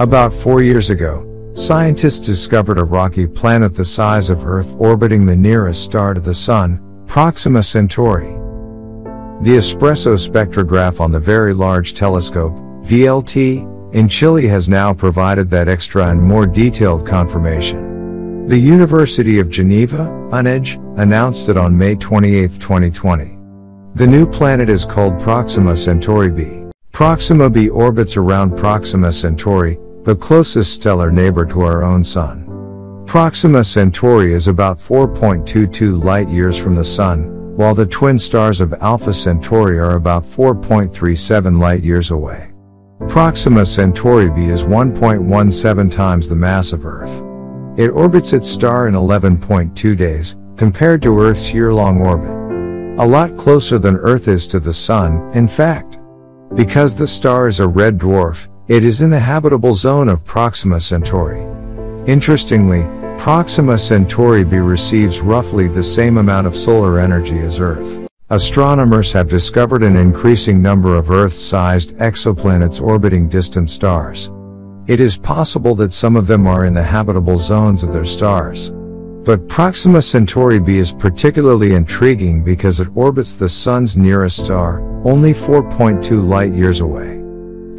About 4 years ago, scientists discovered a rocky planet the size of Earth orbiting the nearest star to the Sun, Proxima Centauri. The ESPRESSO spectrograph on the Very Large Telescope, VLT, in Chile has now provided that extra and more detailed confirmation. The University of Geneva, UNEG, announced it on May 28, 2020. The new planet is called Proxima Centauri b. Proxima b orbits around Proxima Centauri, the closest stellar neighbor to our own Sun. Proxima Centauri is about 4.22 light-years from the Sun, while the twin stars of Alpha Centauri are about 4.37 light-years away. Proxima Centauri b is 1.17 times the mass of Earth. It orbits its star in 11.2 days, compared to Earth's year-long orbit. A lot closer than Earth is to the Sun, in fact. Because the star is a red dwarf, it is in the habitable zone of Proxima Centauri. Interestingly, Proxima Centauri b receives roughly the same amount of solar energy as Earth. Astronomers have discovered an increasing number of Earth-sized exoplanets orbiting distant stars. It is possible that some of them are in the habitable zones of their stars. But Proxima Centauri b is particularly intriguing because it orbits the Sun's nearest star, only 4.2 light-years away.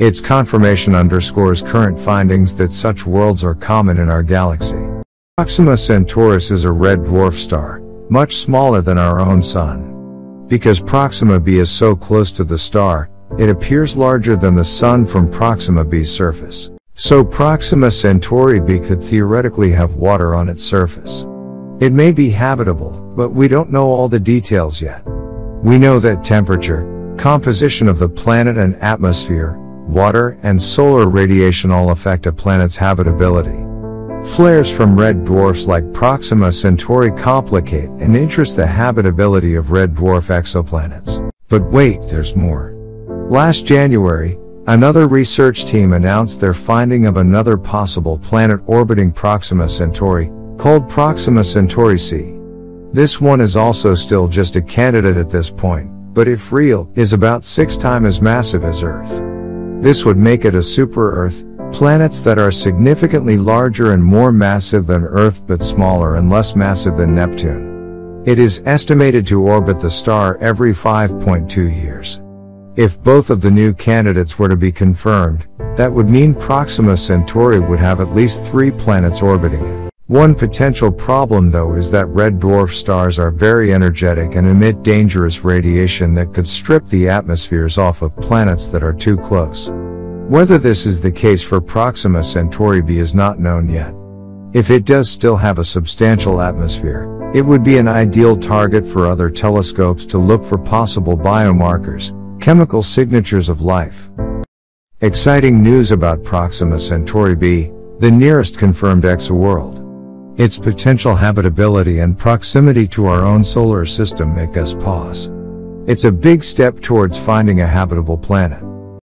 Its confirmation underscores current findings that such worlds are common in our galaxy. Proxima Centauri is a red dwarf star, much smaller than our own Sun. Because Proxima b is so close to the star, it appears larger than the Sun from Proxima b's surface. So Proxima Centauri b could theoretically have water on its surface. It may be habitable, but we don't know all the details yet. We know that temperature, composition of the planet and atmosphere, water and solar radiation all affect a planet's habitability. Flares from red dwarfs like Proxima Centauri complicate and interest the habitability of red dwarf exoplanets. But wait, there's more. Last January, another research team announced their finding of another possible planet orbiting Proxima Centauri, called Proxima Centauri c. This one is also still just a candidate at this point, but if real, is about 6 times as massive as Earth. This would make it a super-Earth, planets that are significantly larger and more massive than Earth but smaller and less massive than Neptune. It is estimated to orbit the star every 5.2 years. If both of the new candidates were to be confirmed, that would mean Proxima Centauri would have at least 3 planets orbiting it. One potential problem though is that red dwarf stars are very energetic and emit dangerous radiation that could strip the atmospheres off of planets that are too close. Whether this is the case for Proxima Centauri b is not known yet. If it does still have a substantial atmosphere, it would be an ideal target for other telescopes to look for possible biomarkers, chemical signatures of life. Exciting news about Proxima Centauri b, the nearest confirmed exoworld. Its potential habitability and proximity to our own solar system make us pause. It's a big step towards finding a habitable planet.